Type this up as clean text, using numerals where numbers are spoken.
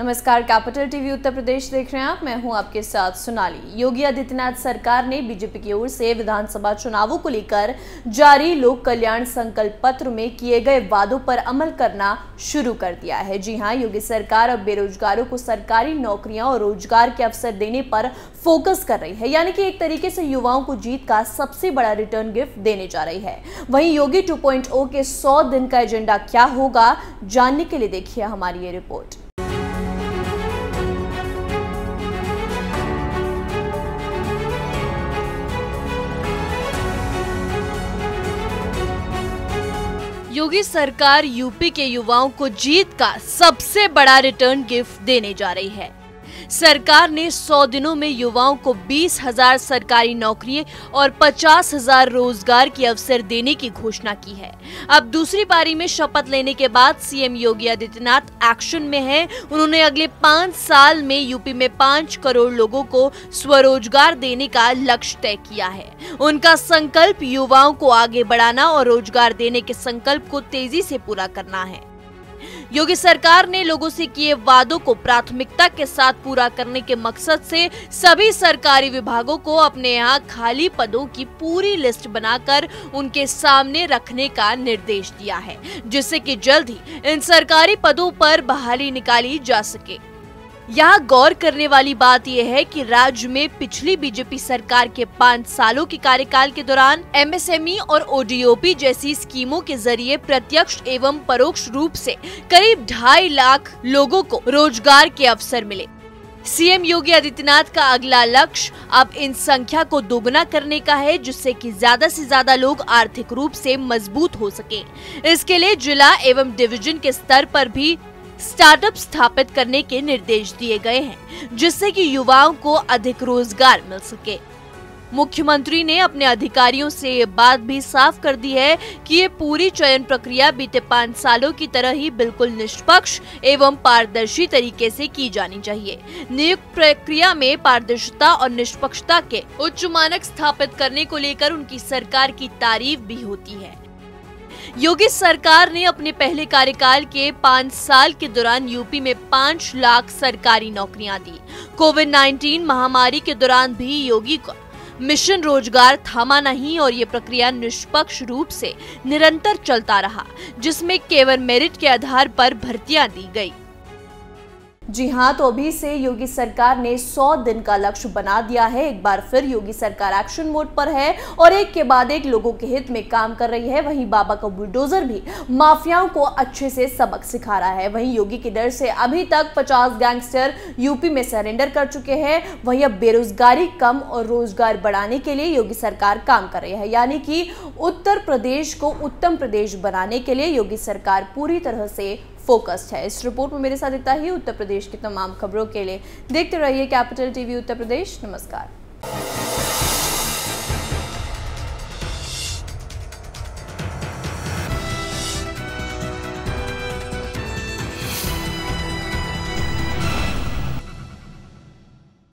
नमस्कार, capital TV Uttar Pradesh देख रहे हैं आप। मैं हूं आपके साथ सोनाली। योगी आदित्यनाथ सरकार ने बीजेपी की ओर से विधानसभा चुनावों को लेकर जारी लोक कल्याण संकल्प पत्र में किए गए वादों पर अमल करना शुरू कर दिया है। जी हां, योगी सरकार अब बेरोजगारों को सरकारी नौकरियां और रोजगार के अवसर देने पर फोकस कर रही है, यानी कि एक तरीके से युवाओं को जीत का सबसे बड़ा रिटर्न गिफ्ट देने जा रही है। वहीं योगी 2.0 के 100 दिन का एजेंडा क्या होगा, जानने के लिए देखिए हमारी ये रिपोर्ट। योगी सरकार यूपी के युवाओं को जीत का सबसे बड़ा रिटर्न गिफ्ट देने जा रही है। सरकार ने 100 दिनों में युवाओं को 20,000 सरकारी नौकरियां और 50,000 रोजगार के अवसर देने की घोषणा की है। अब दूसरी पारी में शपथ लेने के बाद सीएम योगी आदित्यनाथ एक्शन में हैं। उन्होंने अगले 5 साल में यूपी में 5 करोड़ लोगों को स्वरोजगार देने का लक्ष्य तय किया है। उनका संकल्प युवाओं को आगे बढ़ाना और रोजगार देने के संकल्प को तेजी से पूरा करना है। योगी सरकार ने लोगों से किए वादों को प्राथमिकता के साथ पूरा करने के मकसद से सभी सरकारी विभागों को अपने यहाँ खाली पदों की पूरी लिस्ट बनाकर उनके सामने रखने का निर्देश दिया है, जिससे कि जल्द ही इन सरकारी पदों पर बहाली निकाली जा सके। यहाँ गौर करने वाली बात यह है कि राज्य में पिछली बीजेपी सरकार के 5 सालों के कार्यकाल के दौरान एमएसएमई और ओडीओपी जैसी स्कीमों के जरिए प्रत्यक्ष एवं परोक्ष रूप से करीब 2.5 लाख लोगों को रोजगार के अवसर मिले। सीएम योगी आदित्यनाथ का अगला लक्ष्य अब इन संख्या को दोगुना करने का है, जिससे कि ज्यादा से ज्यादा लोग आर्थिक रूप से मजबूत हो सके। इसके लिए जिला एवं डिवीजन के स्तर पर भी स्टार्टअप स्थापित करने के निर्देश दिए गए हैं, जिससे कि युवाओं को अधिक रोजगार मिल सके। मुख्यमंत्री ने अपने अधिकारियों से ये बात भी साफ कर दी है कि ये पूरी चयन प्रक्रिया बीते 5 सालों की तरह ही बिल्कुल निष्पक्ष एवं पारदर्शी तरीके से की जानी चाहिए। नियुक्त प्रक्रिया में पारदर्शिता और निष्पक्षता के उच्च मानक स्थापित करने को लेकर उनकी सरकार की तारीफ भी होती है। योगी सरकार ने अपने पहले कार्यकाल के 5 साल के दौरान यूपी में 5 लाख सरकारी नौकरियां दी। कोविड-19 महामारी के दौरान भी योगी को मिशन रोजगार थामा नहीं और ये प्रक्रिया निष्पक्ष रूप से निरंतर चलता रहा, जिसमें केवल मेरिट के आधार पर भर्तियां दी गई। जी हां, तो अभी से योगी सरकार ने 100 दिन का लक्ष्य बना दिया है। एक बार फिर योगी सरकार एक्शन मोड पर है और एक के बाद एक लोगों के हित में काम कर रही है। वहीं बाबा का बुलडोजर भी माफियाओं को अच्छे से सबक सिखा रहा है। वहीं योगी की डर से अभी तक 50 गैंगस्टर यूपी में सरेंडर कर चुके हैं। वहीं अब बेरोजगारी कम और रोजगार बढ़ाने के लिए योगी सरकार काम कर रही है, यानी कि उत्तर प्रदेश को उत्तम प्रदेश बनाने के लिए योगी सरकार पूरी तरह से फोकस्ड है। इस रिपोर्ट में मेरे साथ इतना ही। उत्तर प्रदेश की तमाम खबरों के लिए देखते रहिए कैपिटल टीवी उत्तर प्रदेश। नमस्कार।